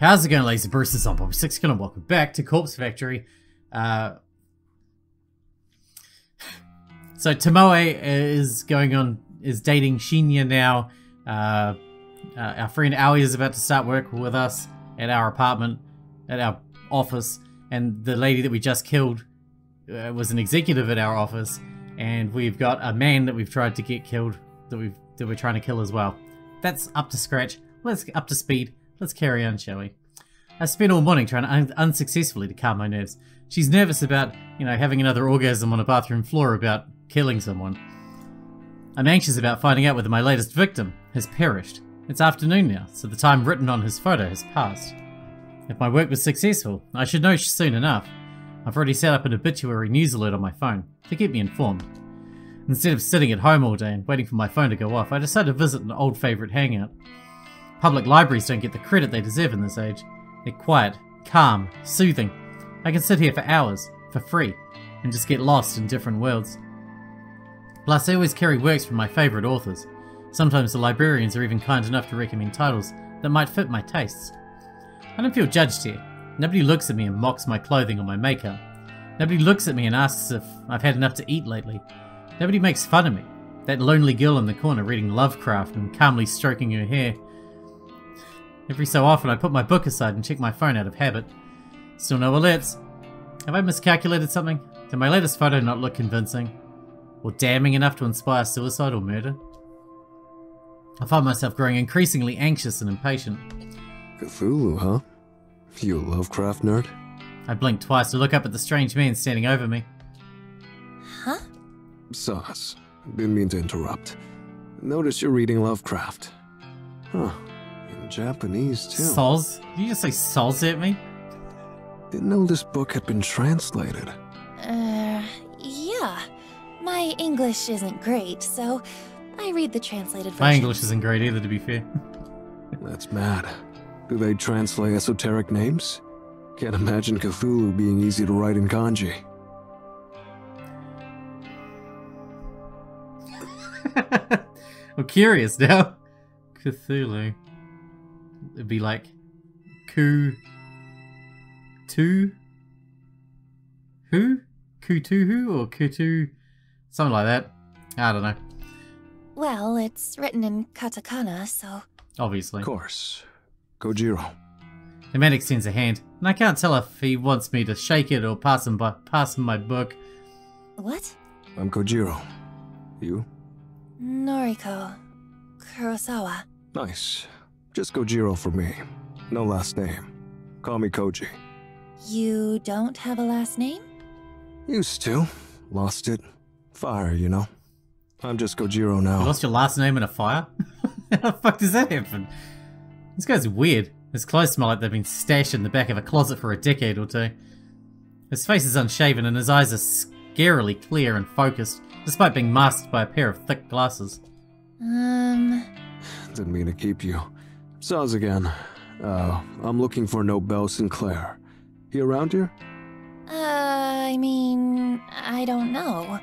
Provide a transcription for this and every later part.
How's it going, ladies and Bruce? This is Bobby6 and welcome back to Corpse Factory. So Tomoe is dating Shinya now. Our friend Aoi is about to start work with us at our apartment, at our office, and the lady that we just killed was an executive at our office, and we've got a man that we've tried to get killed that we're trying to kill as well. That's up to scratch. Let's get up to speed. Let's carry on, shall we? I spent all morning trying unsuccessfully to calm my nerves. She's nervous about, you know, having another orgasm on a bathroom floor about killing someone. I'm anxious about finding out whether my latest victim has perished. It's afternoon now, so the time written on his photo has passed. If my work was successful, I should know soon enough. I've already set up an obituary news alert on my phone to keep me informed. Instead of sitting at home all day and waiting for my phone to go off, I decided to visit an old favourite hangout. Public libraries don't get the credit they deserve in this age. They're quiet, calm, soothing. I can sit here for hours, for free, and just get lost in different worlds. Plus, I always carry works from my favourite authors. Sometimes the librarians are even kind enough to recommend titles that might fit my tastes. I don't feel judged here. Nobody looks at me and mocks my clothing or my makeup. Nobody looks at me and asks if I've had enough to eat lately. Nobody makes fun of me. That lonely girl in the corner reading Lovecraft and calmly stroking her hair. Every so often I put my book aside and check my phone out of habit. Still no alerts. Have I miscalculated something? Did my latest photo not look convincing? Or damning enough to inspire suicide or murder? I find myself growing increasingly anxious and impatient. Cthulhu, huh? You a Lovecraft nerd? I blinked twice to look up at the strange man standing over me. Huh? Sauce. Didn't mean to interrupt. Notice you're reading Lovecraft. Huh. Japanese too. Soz? Did you just say soz at me? Didn't know this book had been translated. Yeah. My English isn't great, so I read the translated version. My English isn't great either, to be fair. That's mad. Do they translate esoteric names? Can't imagine Cthulhu being easy to write in kanji. I'm curious now. Cthulhu. It'd be like Kutuhu or Kutu, something like that. I don't know. Well, it's written in katakana, so obviously. Of course. Kojiro. The man extends a hand, and I can't tell if he wants me to shake it or pass him my book. What? I'm Kojiro. You? Noriko Kurosawa. Nice. Just Kojiro for me. No last name. Call me Koji. You don't have a last name? Used to. Lost it. Fire, you know. I'm just Kojiro now. You lost your last name in a fire? How the fuck does that happen? This guy's weird. His clothes smell like they've been stashed in the back of a closet for a decade or two. His face is unshaven and his eyes are scarily clear and focused, despite being masked by a pair of thick glasses. Didn't mean to keep you. Soz again. I'm looking for Nobel Sinclair. He around here? I mean, I don't know.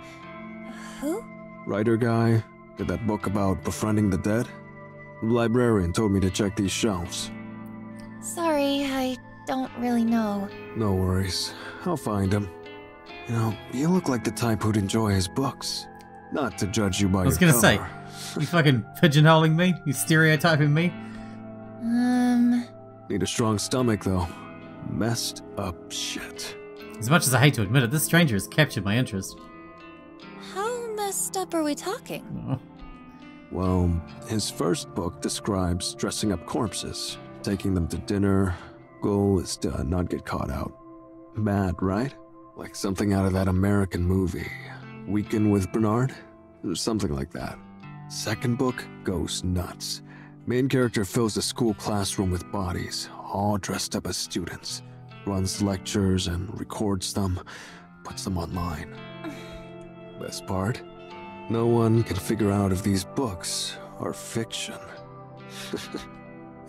Who? Writer guy. Did that book about befriending the dead? The librarian told me to check these shelves. Sorry, I don't really know. No worries. I'll find him. You know, you look like the type who'd enjoy his books. Not to judge you by your color. I was gonna say, you fucking pigeonholing me? You stereotyping me? Need a strong stomach, though. Messed up shit. As much as I hate to admit it, this stranger has captured my interest. How messed up are we talking? Oh. Well, his first book describes dressing up corpses, taking them to dinner. Goal is to not get caught out. Mad, right? Like something out of that American movie, Weekend with Bernard? Something like that. Second book goes nuts. Main character fills a school classroom with bodies, all dressed up as students, runs lectures and records them, puts them online. Best part? No one can figure out if these books are fiction.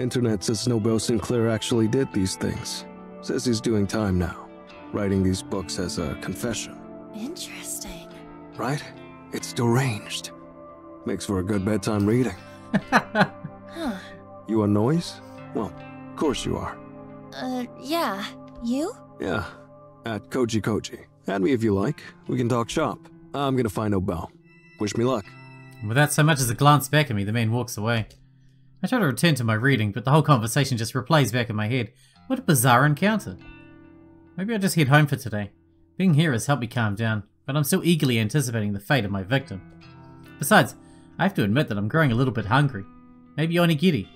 Internet says Nobel Sinclair actually did these things. Says he's doing time now, writing these books as a confession. Interesting. Right? It's deranged. Makes for a good bedtime reading. You a Noise? Well, of course you are. Yeah. You? Yeah. At Koji. Add me if you like. We can talk shop. I'm gonna find Nobel. Wish me luck. Without so much as a glance back at me, the man walks away. I try to return to my reading, but the whole conversation just replays back in my head. What a bizarre encounter. Maybe I'll just head home for today. Being here has helped me calm down, but I'm still eagerly anticipating the fate of my victim. Besides, I have to admit that I'm growing a little bit hungry. Maybe onigiri.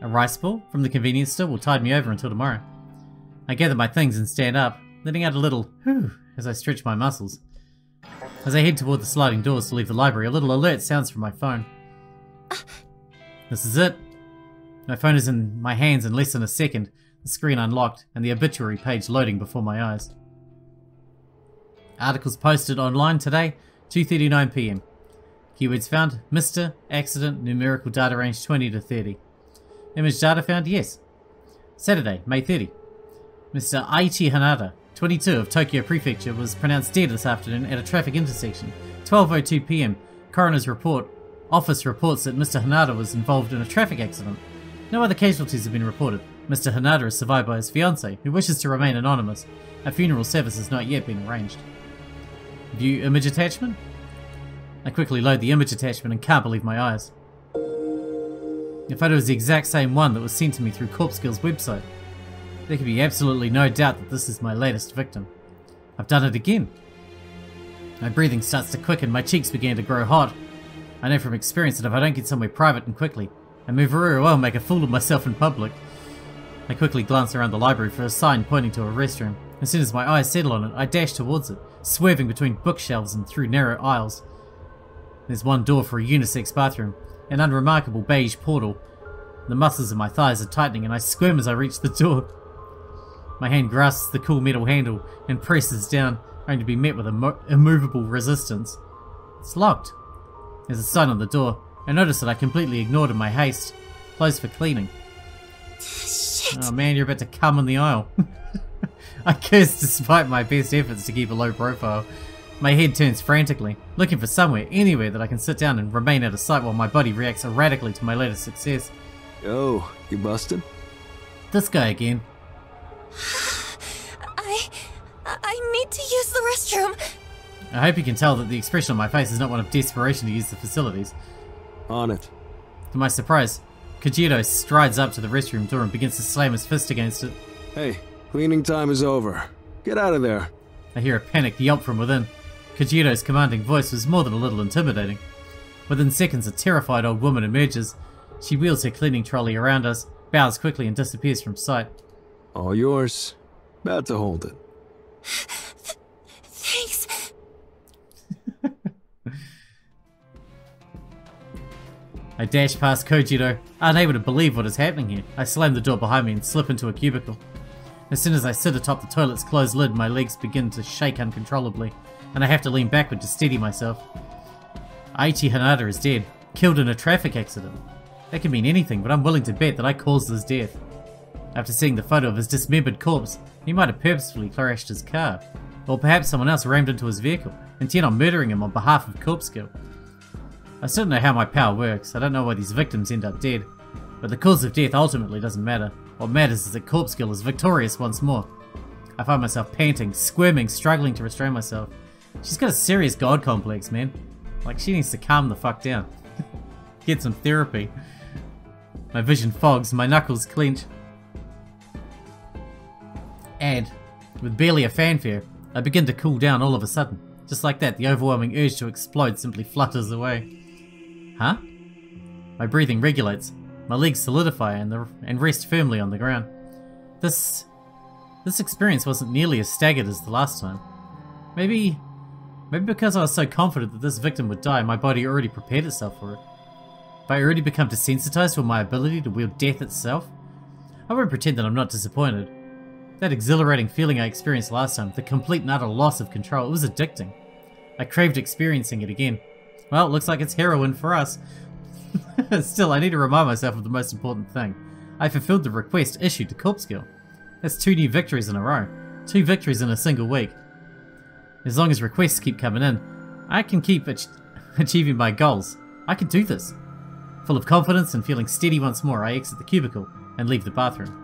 A rice ball from the convenience store will tide me over until tomorrow. I gather my things and stand up, letting out a little whew as I stretch my muscles. As I head toward the sliding doors to leave the library, a little alert sounds from my phone. This is it. My phone is in my hands in less than a second, the screen unlocked and the obituary page loading before my eyes. Articles posted online today, 2:39 PM. Keywords found, Mr. Accident, numerical data range 20 to 30. Image data found, yes. Saturday, May 30. Mr. Aichi Hanada, 22 of Tokyo Prefecture, was pronounced dead this afternoon at a traffic intersection. 12:02 PM. Coroner's report. Office reports that Mr. Hanada was involved in a traffic accident. No other casualties have been reported. Mr. Hanada is survived by his fiancée, who wishes to remain anonymous. A funeral service has not yet been arranged. View image attachment? I quickly load the image attachment and can't believe my eyes. The photo is the exact same one that was sent to me through Corpse Girl's website. There can be absolutely no doubt that this is my latest victim. I've done it again. My breathing starts to quicken, my cheeks begin to grow hot. I know from experience that if I don't get somewhere private and quickly, I may very well make a fool of myself in public. I quickly glance around the library for a sign pointing to a restroom. As soon as my eyes settle on it, I dash towards it, swerving between bookshelves and through narrow aisles. There's one door for a unisex bathroom, an unremarkable beige portal. The muscles in my thighs are tightening and I squirm as I reach the door. My hand grasps the cool metal handle and presses down, only to be met with immovable resistance. It's locked. There's a sign on the door. I notice that I completely ignored in my haste. Closed for cleaning. Shit. Oh man, you're about to cum in the aisle. I curse despite my best efforts to keep a low profile. My head turns frantically, looking for somewhere, anywhere that I can sit down and remain out of sight while my body reacts erratically to my latest success. Oh, you busted? This guy again. I need to use the restroom. I hope you can tell that the expression on my face is not one of desperation to use the facilities. On it. To my surprise, Kojiro strides up to the restroom door and begins to slam his fist against it. Hey, cleaning time is over. Get out of there. I hear a panicked yelp from within. Kojiro's commanding voice was more than a little intimidating. Within seconds, a terrified old woman emerges. She wheels her cleaning trolley around us, bows quickly and disappears from sight. All yours. About to hold it. Thanks. I dash past Kojiro, unable to believe what is happening here. I slam the door behind me and slip into a cubicle. As soon as I sit atop the toilet's closed lid, my legs begin to shake uncontrollably, and I have to lean backward to steady myself. Aichi Hanada is dead, killed in a traffic accident. That could mean anything, but I'm willing to bet that I caused his death. After seeing the photo of his dismembered corpse, he might have purposefully crashed his car, or perhaps someone else rammed into his vehicle, intent on murdering him on behalf of Corpse Girl. I still don't know how my power works. I don't know why these victims end up dead, but the cause of death ultimately doesn't matter. What matters is that Corpse Girl is victorious once more. I find myself panting, squirming, struggling to restrain myself. She's got a serious god complex, man. Like, she needs to calm the fuck down. Get some therapy. My vision fogs, my knuckles clench. And, with barely a fanfare, I begin to cool down all of a sudden. Just like that, the overwhelming urge to explode simply flutters away. Huh? My breathing regulates. My legs solidify and rest firmly on the ground. This experience wasn't nearly as staggered as the last time. Maybe because I was so confident that this victim would die, my body already prepared itself for it. Have I already become desensitized for my ability to wield death itself? I won't pretend that I'm not disappointed. That exhilarating feeling I experienced last time, the complete and utter loss of control, it was addicting. I craved experiencing it again. Well, it looks like it's heroin for us. Still, I need to remind myself of the most important thing. I fulfilled the request issued to Corpse Girl. That's 2 new victories in a row. 2 victories in a single week. As long as requests keep coming in, I can keep achieving my goals. I can do this. Full of confidence and feeling steady once more, I exit the cubicle and leave the bathroom.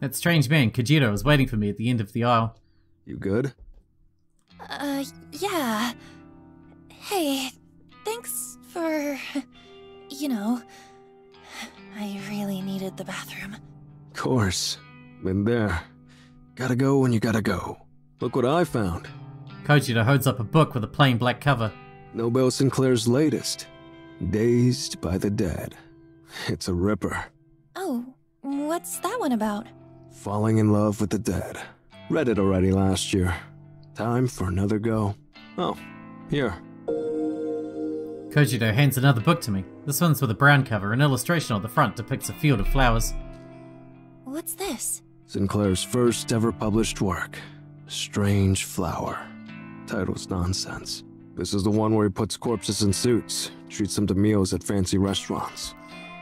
That strange man, Kojiro, is waiting for me at the end of the aisle. You good? Yeah. Hey, thanks for... you know... I really needed the bathroom. Of course. Been there. Gotta go when you gotta go. Look what I found. Kojiro holds up a book with a plain black cover. Nobel Sinclair's latest. Dazed by the Dead. It's a ripper. Oh, what's that one about? Falling in love with the dead. Read it already last year. Time for another go. Oh, here. Kojiro hands another book to me. This one's with a brown cover. An illustration on the front depicts a field of flowers. What's this? Sinclair's first ever published work. Strange Flower. Title's nonsense. This is the one where he puts corpses in suits, treats them to meals at fancy restaurants.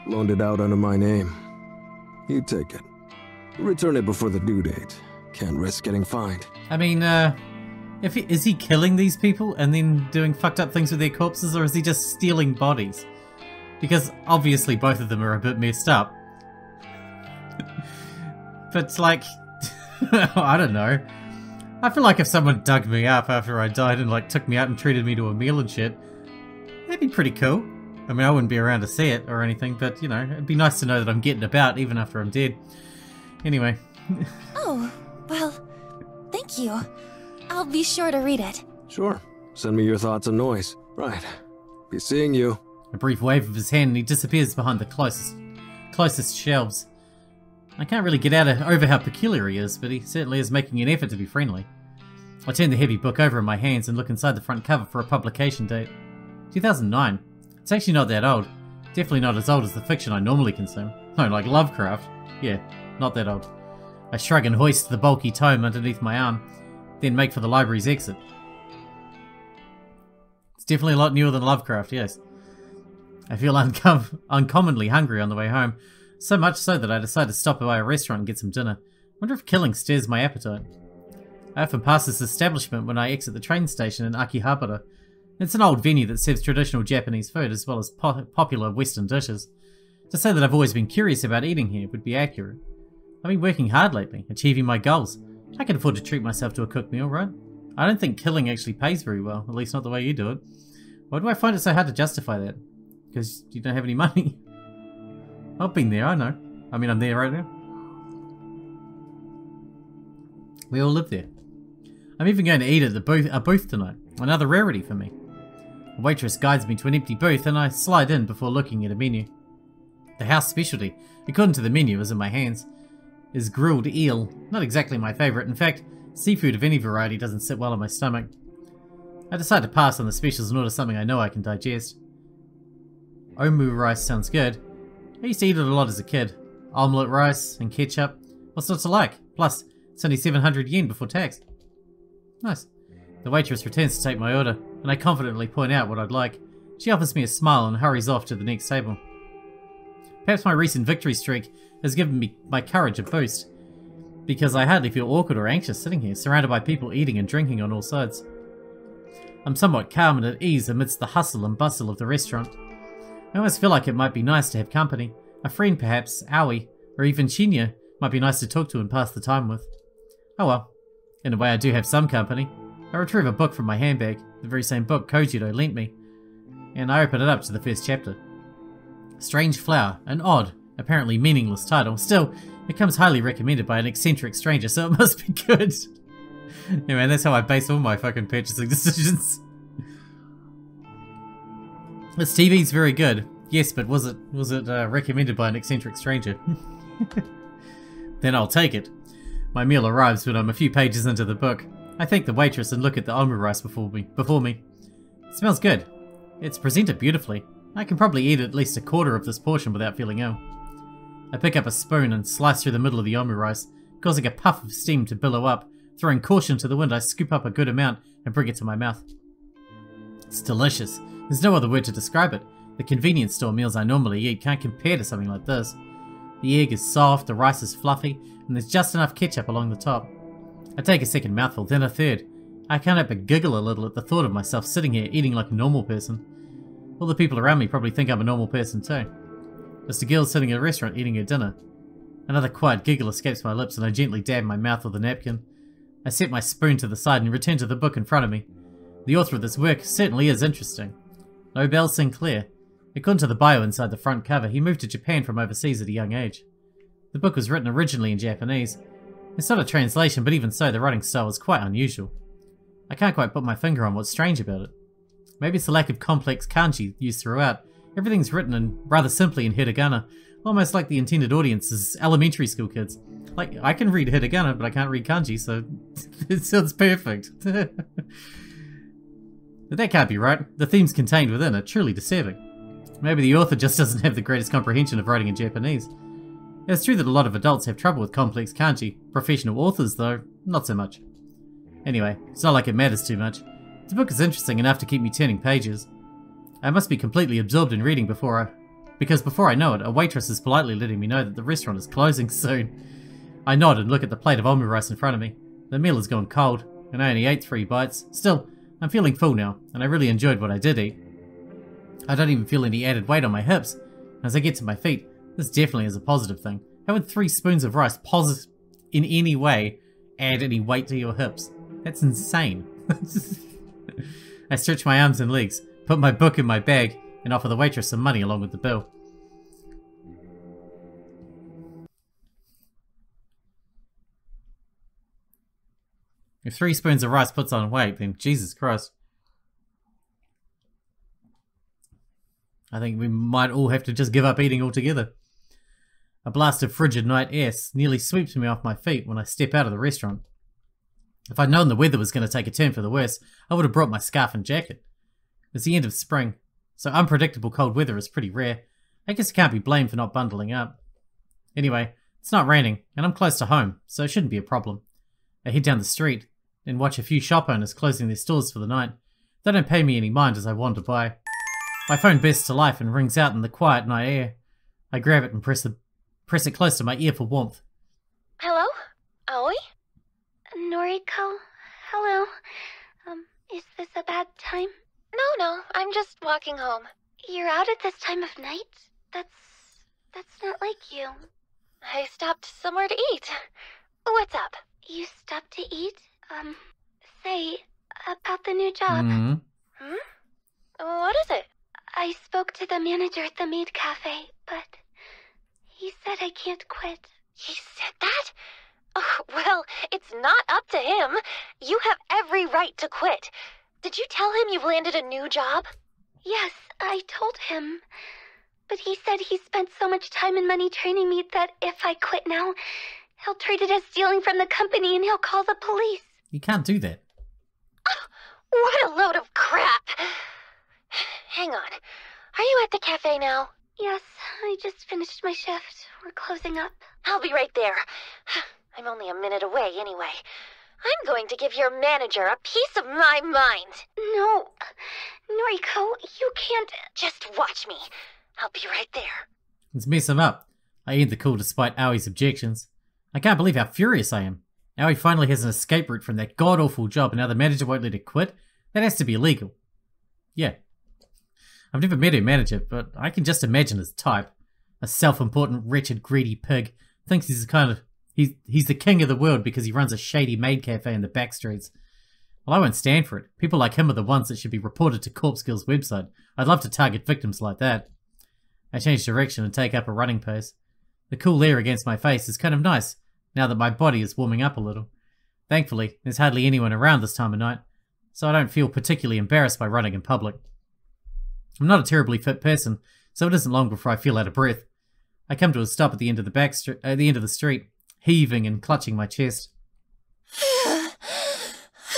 Loaned it out under my name. You take it. Return it before the due date. Can't risk getting fined. I mean, is he killing these people and then doing fucked up things with their corpses, or is he just stealing bodies? Because obviously both of them are a bit messed up. But like, I don't know. I feel like if someone dug me up after I died and like took me out and treated me to a meal and shit, that'd be pretty cool. I mean, I wouldn't be around to see it or anything, but you know, it'd be nice to know that I'm getting about even after I'm dead. Anyway. Oh, well, thank you. I'll be sure to read it. Sure. Send me your thoughts on Noise. Right. Be seeing you. A brief wave of his hand and he disappears behind the closest shelves. I can't really get out of over how peculiar he is, but he certainly is making an effort to be friendly. I turn the heavy book over in my hands and look inside the front cover for a publication date. 2009. It's actually not that old. Definitely not as old as the fiction I normally consume. No, like Lovecraft. Yeah, not that old. I shrug and hoist the bulky tome underneath my arm, then make for the library's exit. It's definitely a lot newer than Lovecraft, yes. I feel uncommonly hungry on the way home, so much so that I decide to stop by a restaurant and get some dinner. I wonder if killing stirs my appetite. I often pass this establishment when I exit the train station in Akihabara. It's an old venue that serves traditional Japanese food as well as popular Western dishes. To say that I've always been curious about eating here would be accurate. I've been working hard lately, achieving my goals. I can afford to treat myself to a cooked meal, right? I don't think killing actually pays very well, at least not the way you do it. Why do I find it so hard to justify that? Because you don't have any money. I've been there, I know. I mean, I'm there right now. We all live there. I'm even going to eat at a booth tonight. Another rarity for me. A waitress guides me to an empty booth and I slide in before looking at a menu. The house specialty, according to the menu, is in my hands. Is grilled eel. Not exactly my favourite. In fact, seafood of any variety doesn't sit well in my stomach. I decide to pass on the specials and order something I know I can digest. Omu rice sounds good. I used to eat it a lot as a kid. Omelette rice and ketchup. What's not to like? Plus, it's only 700 yen before tax. Nice. The waitress returns to take my order, and I confidently point out what I'd like. She offers me a smile and hurries off to the next table. Perhaps my recent victory streak has given me my courage a boost, because I hardly feel awkward or anxious sitting here, surrounded by people eating and drinking on all sides. I'm somewhat calm and at ease amidst the hustle and bustle of the restaurant. I always feel like it might be nice to have company. A friend perhaps, Aoi, or even Shinya, might be nice to talk to and pass the time with. Oh well, in a way I do have some company. I retrieve a book from my handbag, the very same book Kojiro lent me, and I open it up to the first chapter. Strange Flower, an odd, apparently meaningless title. Still, it comes highly recommended by an eccentric stranger, so it must be good. Anyway, that's how I base all my fucking purchasing decisions. This TV's very good. Yes, but was it recommended by an eccentric stranger? Then I'll take it. My meal arrives when I'm a few pages into the book. I thank the waitress and look at the omurice before me. It smells good. It's presented beautifully. I can probably eat at least a quarter of this portion without feeling ill. I pick up a spoon and slice through the middle of the omurice, causing a puff of steam to billow up. Throwing caution to the wind, I scoop up a good amount and bring it to my mouth. It's delicious. There's no other word to describe it. The convenience store meals I normally eat can't compare to something like this. The egg is soft, the rice is fluffy, and there's just enough ketchup along the top. I take a second mouthful, then a third. I can't help but giggle a little at the thought of myself sitting here eating like a normal person. All the people around me probably think I'm a normal person too. Just a girl sitting at a restaurant eating her dinner. Another quiet giggle escapes my lips and I gently dab my mouth with a napkin. I set my spoon to the side and return to the book in front of me. The author of this work certainly is interesting. Nobel Sinclair. According to the bio inside the front cover, he moved to Japan from overseas at a young age. The book was written originally in Japanese. It's not a translation, but even so, the writing style is quite unusual. I can't quite put my finger on what's strange about it. Maybe it's the lack of complex kanji used throughout. Everything's written in rather simply in hiragana, almost like the intended audience is elementary school kids. Like, I can read hiragana, but I can't read kanji, so it sounds perfect. But that can't be right. The themes contained within are truly deceiving. Maybe the author just doesn't have the greatest comprehension of writing in Japanese. It's true that a lot of adults have trouble with complex kanji. Professional authors, though, not so much. Anyway, it's not like it matters too much. The book is interesting enough to keep me turning pages. I must be completely absorbed in reading because before I know it, a waitress is politely letting me know that the restaurant is closing soon. I nod and look at the plate of omurice in front of me. The meal has gone cold, and I only ate 3 bites. Still, I'm feeling full now, and I really enjoyed what I did eat. I don't even feel any added weight on my hips. As I get to my feet, this definitely is a positive thing. How would 3 spoons of rice in any way add any weight to your hips? That's insane. I stretch my arms and legs, put my book in my bag, and offer the waitress some money along with the bill. If 3 spoons of rice puts on weight, then Jesus Christ. I think we might all have to just give up eating altogether. A blast of frigid night air nearly sweeps me off my feet when I step out of the restaurant. If I'd known the weather was going to take a turn for the worse, I would have brought my scarf and jacket. It's the end of spring, so unpredictable cold weather is pretty rare. I guess I can't be blamed for not bundling up. Anyway, it's not raining, and I'm close to home, so it shouldn't be a problem. I head down the street and watch a few shop owners closing their stores for the night. They don't pay me any mind as I wander by. My phone bursts to life and rings out in the quiet night air. I grab it and press it close to my ear for warmth. Hello? Aoi? Noriko? Hello? Is this a bad time? No, I'm just walking home. You're out at this time of night? That's not like you. I stopped somewhere to eat. What's up? You stopped to eat? Say, about the new job. Hmm? What is it? I spoke to the manager at the maid cafe, but he said I can't quit. He said that? Oh, well, it's not up to him. You have every right to quit. Did you tell him you've landed a new job? Yes, I told him. But he said he spent so much time and money training me that if I quit now, he'll treat it as stealing from the company and he'll call the police. You can't do that. Oh, what a load of crap. Hang on. Are you at the cafe now? Yes, I just finished my shift. We're closing up. I'll be right there. I'm only a minute away anyway. I'm going to give your manager a piece of my mind. No, Noriko, you can't. Just watch me. I'll be right there. Let's mess him up. I end the call despite Aoi's objections. I can't believe how furious I am. Aoi finally has an escape route from that god-awful job and now the manager won't let her quit? That has to be illegal. Yeah. I've never met her manager, but I can just imagine his type. A self-important, wretched, greedy pig. Thinks he's the kind of... He's the king of the world because he runs a shady maid cafe in the back streets. Well, I won't stand for it. People like him are the ones that should be reported to Corpse Girl's website. I'd love to target victims like that. I change direction and take up a running pace. The cool air against my face is kind of nice, now that my body is warming up a little. Thankfully, there's hardly anyone around this time of night, so I don't feel particularly embarrassed by running in public. I'm not a terribly fit person, so it isn't long before I feel out of breath. I come to a stop at the end of the street, heaving and clutching my chest.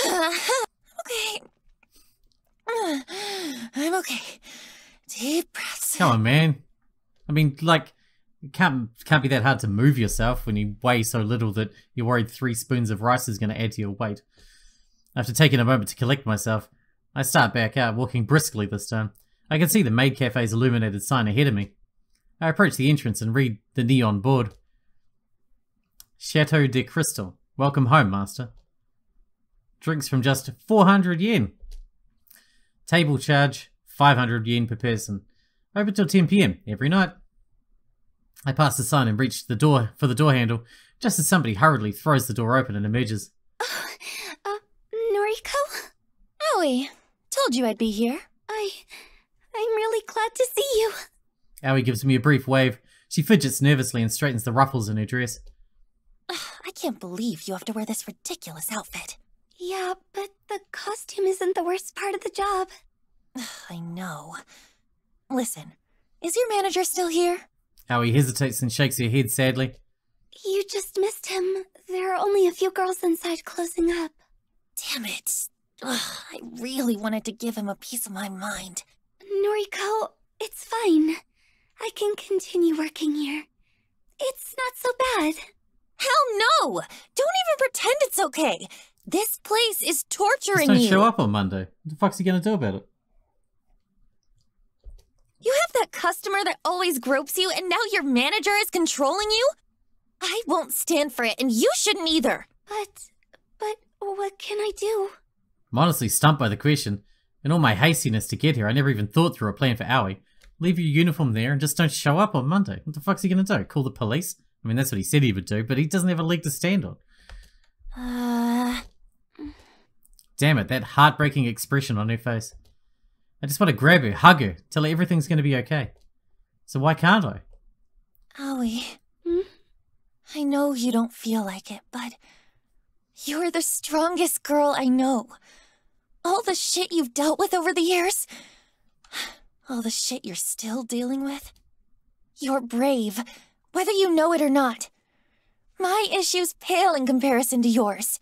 Okay. I'm okay. Deep breaths. Come on, man. I mean, like, it can't be that hard to move yourself when you weigh so little that you're worried 3 spoons of rice is going to add to your weight. After taking a moment to collect myself, I start back out, walking briskly this time. I can see the maid cafe's illuminated sign ahead of me. I approach the entrance and read the neon board. Chateau de Crystal. Welcome home, master. Drinks from just 400 yen. Table charge, 500 yen per person. Open till 10 p.m. every night. I pass the sign and reach the door for the door handle, just as somebody hurriedly throws the door open and emerges. Noriko? Aoi, told you I'd be here. I'm really glad to see you. Aoi gives me a brief wave. She fidgets nervously and straightens the ruffles in her dress. I can't believe you have to wear this ridiculous outfit. Yeah, but the costume isn't the worst part of the job. I know. Listen, is your manager still here? Aoi hesitates and shakes her head sadly. You just missed him. There are only a few girls inside closing up. Damn it. I really wanted to give him a piece of my mind. Noriko, it's fine. I can continue working here. It's not so bad. Hell no! Don't even pretend it's okay! This place is torturing you! Just don't show up on Monday. What the fuck's he gonna do about it? You have that customer that always gropes you and now your manager is controlling you? I won't stand for it and you shouldn't either! But what can I do? I'm honestly stumped by the question. In all my hastiness to get here, I never even thought through a plan for Aoi. Leave your uniform there and just don't show up on Monday. What the fuck's he gonna do? Call the police? I mean, that's what he said he would do, but he doesn't have a leg to stand on. Damn it, that heartbreaking expression on her face. I just want to grab her, hug her, tell her everything's going to be okay. So why can't I? Aoi, I know you don't feel like it, but you're the strongest girl I know. All the shit you've dealt with over the years, all the shit you're still dealing with, you're brave. Whether you know it or not. My issues pale in comparison to yours.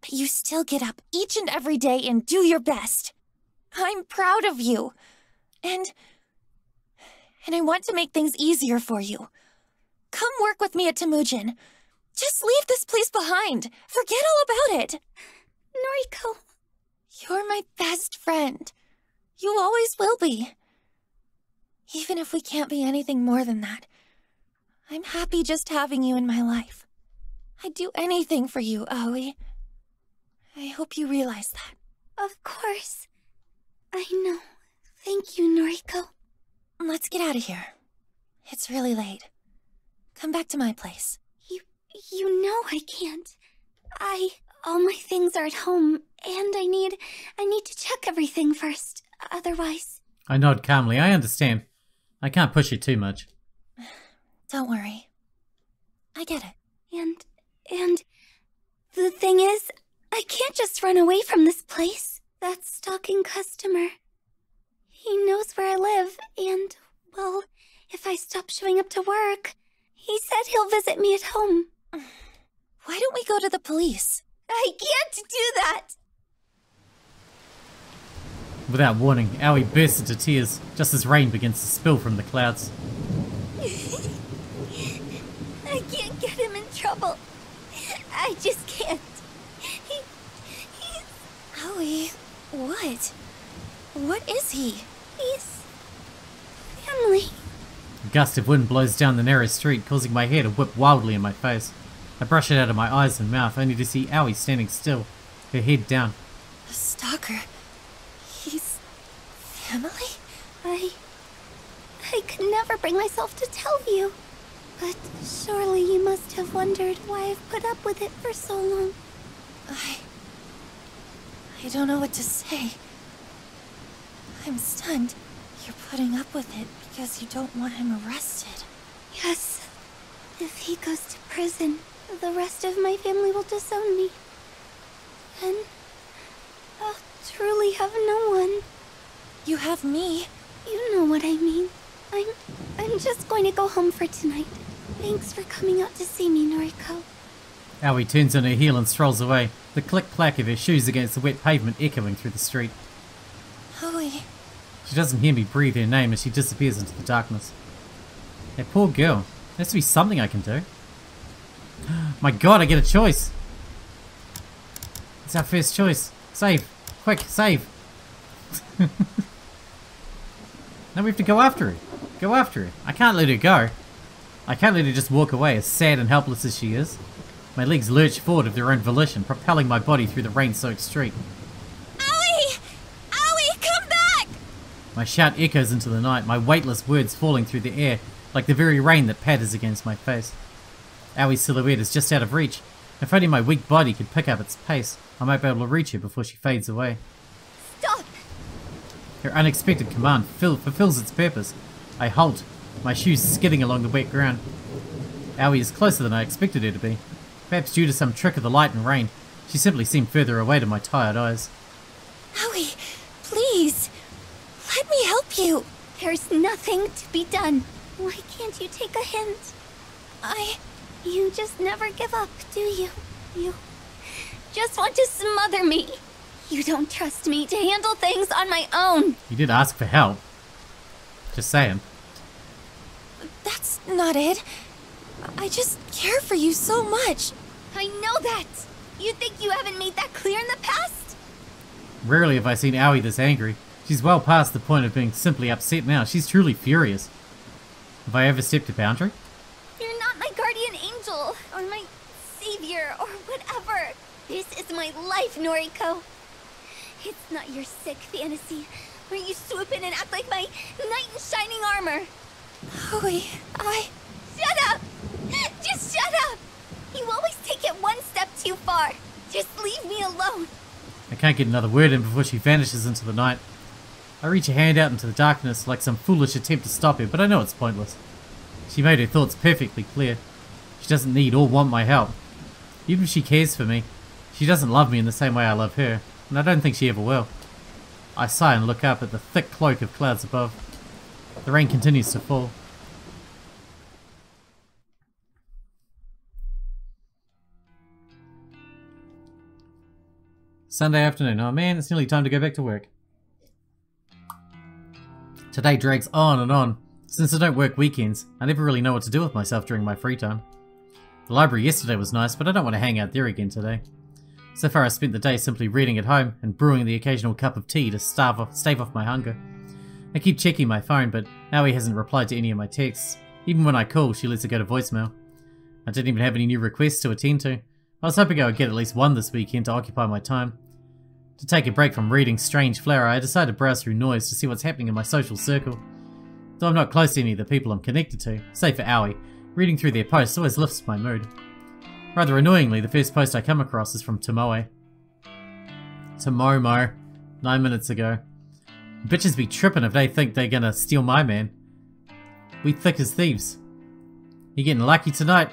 But you still get up each and every day and do your best. I'm proud of you. And I want to make things easier for you. Come work with me at Temujin. Just leave this place behind. Forget all about it. Noriko, you're my best friend. You always will be. Even if we can't be anything more than that, I'm happy just having you in my life. I'd do anything for you, Aoi. I hope you realize that. Of course. I know. Thank you, Noriko. Let's get out of here. It's really late. Come back to my place. You know I can't. All my things are at home, and I need to check everything first, otherwise... I nod calmly. I understand. I can't push you too much. Don't worry. I get it. And the thing is, I can't just run away from this place. That stalking customer. He knows where I live, and, well, if I stop showing up to work, he said he'll visit me at home. Why don't we go to the police? I can't do that! Without warning, Aoi bursts into tears, just as rain begins to spill from the clouds. I can't get him in trouble. I just can't. He's... Aoi, what? What is he? He's... family. A gust of wind blows down the narrow street, causing my hair to whip wildly in my face. I brush it out of my eyes and mouth, only to see Aoi standing still, her head down. A stalker? He's... family? I could never bring myself to tell you. But surely you must have wondered why I've put up with it for so long. I don't know what to say. I'm stunned. You're putting up with it because you don't want him arrested. Yes. If he goes to prison, the rest of my family will disown me. Then I'll truly have no one. You have me. You know what I mean. I'm just going to go home for tonight. Thanks for coming out to see me, Noriko. Aoi turns on her heel and strolls away, the click-clack of her shoes against the wet pavement echoing through the street. Aoi. She doesn't hear me breathe her name as she disappears into the darkness. That poor girl. There has to be something I can do. My god, I get a choice! It's our first choice. Save. Quick, save. Now we have to go after her. Go after her. I can't let her go. I can't let her just walk away, as sad and helpless as she is. My legs lurch forward of their own volition, propelling my body through the rain-soaked street. Aoi! Aoi, come back! My shout echoes into the night, my weightless words falling through the air, like the very rain that patters against my face. Aoi's silhouette is just out of reach. If only my weak body could pick up its pace, I might be able to reach her before she fades away. Stop! Her unexpected command fulfills its purpose. I halt, my shoes skidding along the wet ground. Aoi is closer than I expected her to be. Perhaps due to some trick of the light and rain, she simply seemed further away to my tired eyes. Aoi, please! Let me help you! There's nothing to be done. Why can't you take a hint? You just never give up, do you? You just want to smother me. You don't trust me to handle things on my own. You did ask for help. Just saying. That's not it. I just care for you so much. I know that. You think you haven't made that clear in the past? Rarely have I seen Aoi this angry. She's well past the point of being simply upset now. She's truly furious. Have I overstepped a boundary? Or whatever. This is my life, Noriko. It's not your sick fantasy where you swoop in and act like my knight in shining armor. Aoi, Shut up! Just shut up! You always take it one step too far. Just leave me alone. I can't get another word in before she vanishes into the night. I reach a hand out into the darkness like some foolish attempt to stop her, but I know it's pointless. She made her thoughts perfectly clear. She doesn't need or want my help. Even if she cares for me, she doesn't love me in the same way I love her, and I don't think she ever will. I sigh and look up at the thick cloak of clouds above. The rain continues to fall. Sunday afternoon. Oh man, it's nearly time to go back to work. Today drags on and on. Since I don't work weekends, I never really know what to do with myself during my free time. The library yesterday was nice, but I don't want to hang out there again today. So far I spent the day simply reading at home and brewing the occasional cup of tea to stave off my hunger. I keep checking my phone, but Aoi hasn't replied to any of my texts. Even when I call, she lets it go to voicemail. I didn't even have any new requests to attend to. I was hoping I would get at least one this weekend to occupy my time. To take a break from reading Strange Flower, I decided to browse through Noise to see what's happening in my social circle. Though I'm not close to any of the people I'm connected to, save for Aoi. Reading through their posts always lifts my mood. Rather annoyingly, the first post I come across is from Tomoe. Tomomo, 9 minutes ago. Bitches be tripping if they think they're gonna steal my man. We thick as thieves. You getting lucky tonight?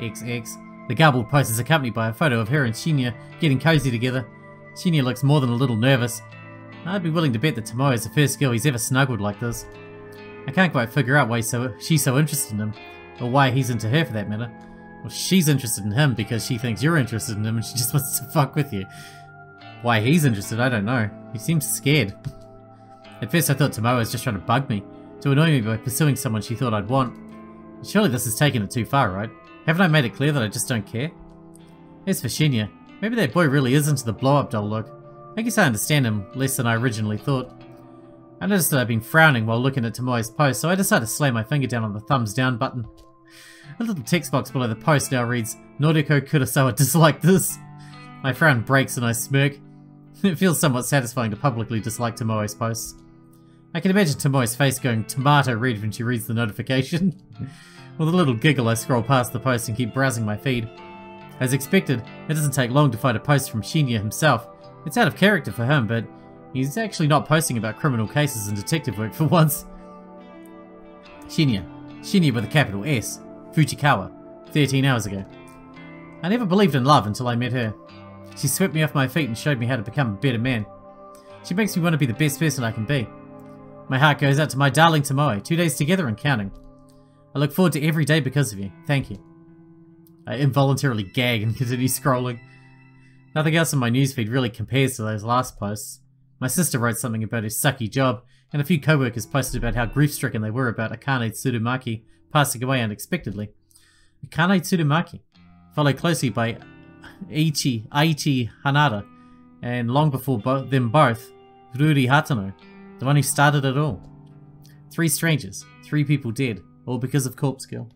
XX. The garbled post is accompanied by a photo of her and Shinya getting cozy together. Shinya looks more than a little nervous. I'd be willing to bet that Tomoe is the first girl he's ever snuggled like this. I can't quite figure out why she's so interested in him. Or why he's into her for that matter. Well, she's interested in him because she thinks you're interested in him and she just wants to fuck with you. Why he's interested, I don't know. He seems scared. At first I thought Tomoe was just trying to bug me. To annoy me by pursuing someone she thought I'd want. Surely this is taking it too far, right? Haven't I made it clear that I just don't care? As for Shinya, maybe that boy really is into the blow-up doll look. I guess I understand him less than I originally thought. I noticed that I've been frowning while looking at Tomoe's post, so I decided to slam my finger down on the thumbs down button. A little text box below the post now reads, Noriko Kurosawa disliked this. My frown breaks and I smirk. It feels somewhat satisfying to publicly dislike Tomoe's posts. I can imagine Tomoe's face going tomato red when she reads the notification. With a little giggle I scroll past the post and keep browsing my feed. As expected, it doesn't take long to find a post from Shinya himself. It's out of character for him, but he's actually not posting about criminal cases and detective work for once. Shinya with a capital S, Fujikawa, 13 hours ago. I never believed in love until I met her. She swept me off my feet and showed me how to become a better man. She makes me want to be the best person I can be. My heart goes out to my darling Tomoe, 2 days together and counting. I look forward to every day because of you, thank you. I involuntarily gag and continue scrolling. Nothing else in my newsfeed really compares to those last posts. My sister wrote something about her sucky job, and a few co-workers posted about how grief-stricken they were about Akane Tsurumaki passing away unexpectedly. Akane Tsurumaki, followed closely by Aichi Hanada, and long before them both, Ruri Hatano, the one who started it all. 3 strangers, 3 people dead, all because of Corpse Girl.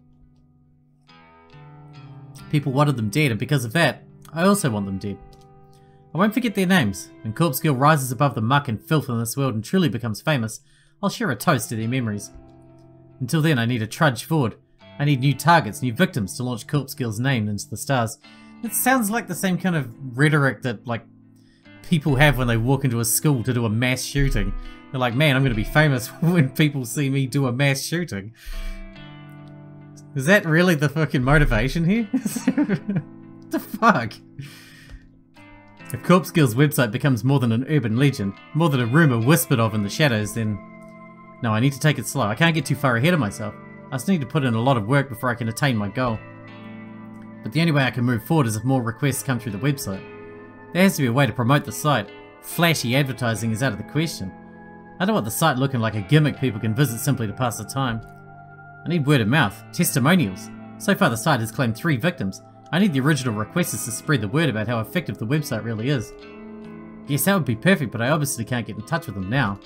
People wanted them dead, and because of that, I also want them dead. I won't forget their names. When Corpse Girl rises above the muck and filth in this world and truly becomes famous, I'll share a toast to their memories. Until then, I need to trudge forward. I need new targets, new victims to launch Corpse Girl's name into the stars. It sounds like the same kind of rhetoric that, like, people have when they walk into a school to do a mass shooting. They're like, man, I'm going to be famous when people see me do a mass shooting. Is that really the fucking motivation here? What the fuck? If Corpse Girl's website becomes more than an urban legend, more than a rumour whispered of in the shadows, then... No, I need to take it slow. I can't get too far ahead of myself. I just need to put in a lot of work before I can attain my goal. But the only way I can move forward is if more requests come through the website. There has to be a way to promote the site. Flashy advertising is out of the question. I don't want the site looking like a gimmick people can visit simply to pass the time. I need word of mouth, testimonials. So far the site has claimed 3 victims. I need the original requesters to spread the word about how effective the website really is. Yes, that would be perfect, but I obviously can't get in touch with them now.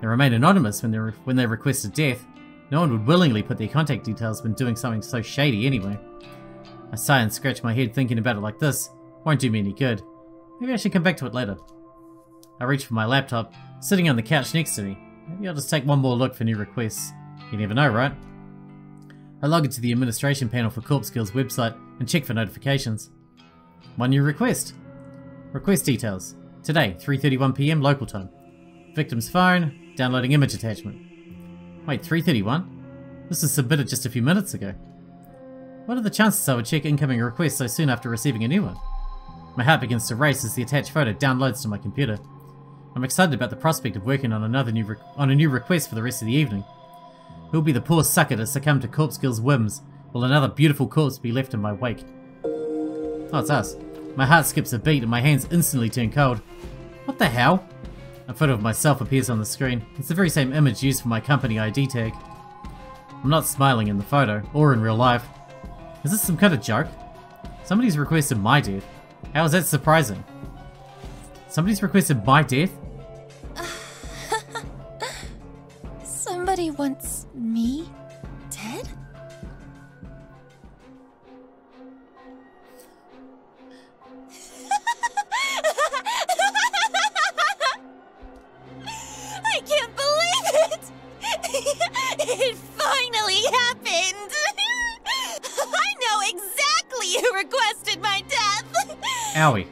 They remain anonymous when they requested death. No one would willingly put their contact details when doing something so shady anyway. I sigh and scratch my head thinking about it like this. Won't do me any good. Maybe I should come back to it later. I reach for my laptop, sitting on the couch next to me. Maybe I'll just take one more look for new requests. You never know, right? I log into the administration panel for Corpse Girl's website and check for notifications. One new request. Request details. Today, 3:31 PM local time. Victim's phone, downloading image attachment. Wait, 3:31? This was submitted just a few minutes ago. What are the chances I would check incoming requests so soon after receiving a new one? My heart begins to race as the attached photo downloads to my computer. I'm excited about the prospect of working on a new request for the rest of the evening. Who'll be the poor sucker to succumb to Corpse Girl's whims? Will another beautiful corpse be left in my wake? Oh, it's us. My heart skips a beat and my hands instantly turn cold. What the hell? A photo of myself appears on the screen. It's the very same image used for my company ID tag. I'm not smiling in the photo, or in real life. Is this some kind of joke? Somebody's requested my death. How is that surprising? Somebody's requested my death? Somebody wants me dead? I can't believe it! It finally happened! I know exactly who requested my death! Aoi.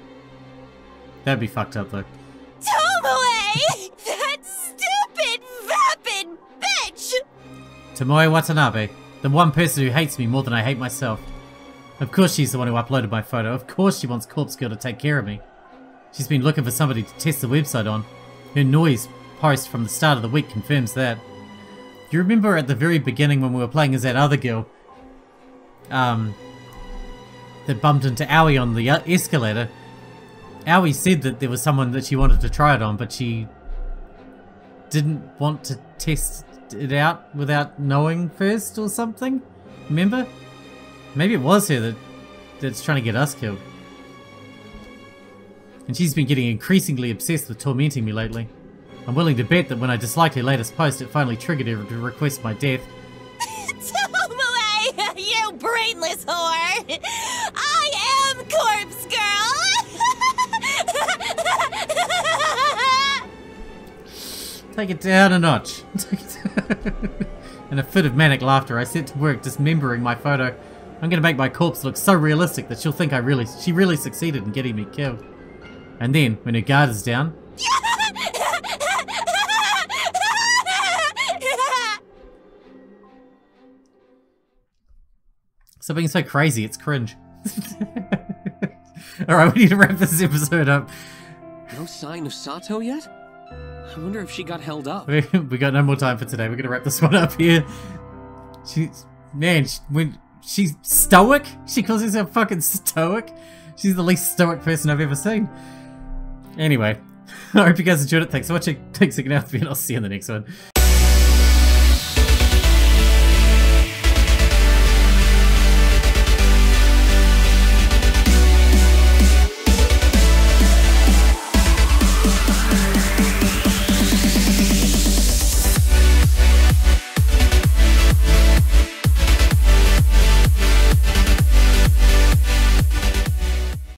That'd be fucked up though. Tomoe! That stupid, vapid bitch! Tomoe Watanabe, the one person who hates me more than I hate myself. Of course she's the one who uploaded my photo. Of course she wants Corpse Girl to take care of me. She's been looking for somebody to test the website on. Her Noise post from the start of the week confirms that. You remember at the very beginning when we were playing as that other girl that bumped into Aoi on the escalator? Aoi said that there was someone that she wanted to try it on, but she didn't want to test it out without knowing first or something? Remember? Maybe it was her that's trying to get us killed. And she's been getting increasingly obsessed with tormenting me lately. I'm willing to bet that when I disliked her latest post, it finally triggered her to request my death. Tomoe, you brainless whore! I am Corpse Girl! Take it down a notch. In a fit of manic laughter, I set to work dismembering my photo. I'm gonna make my corpse look so realistic that she'll think she really succeeded in getting me killed. And then, when her guard is down, so being so crazy, it's cringe. Alright, we need to wrap this episode up. No sign of Sato yet? I wonder if she got held up. We got no more time for today. We're going to wrap this one up here. She's stoic? She calls herself fucking stoic? She's the least stoic person I've ever seen. Anyway, I hope you guys enjoyed it. Thanks for watching. Take a second out, and I'll see you in the next one.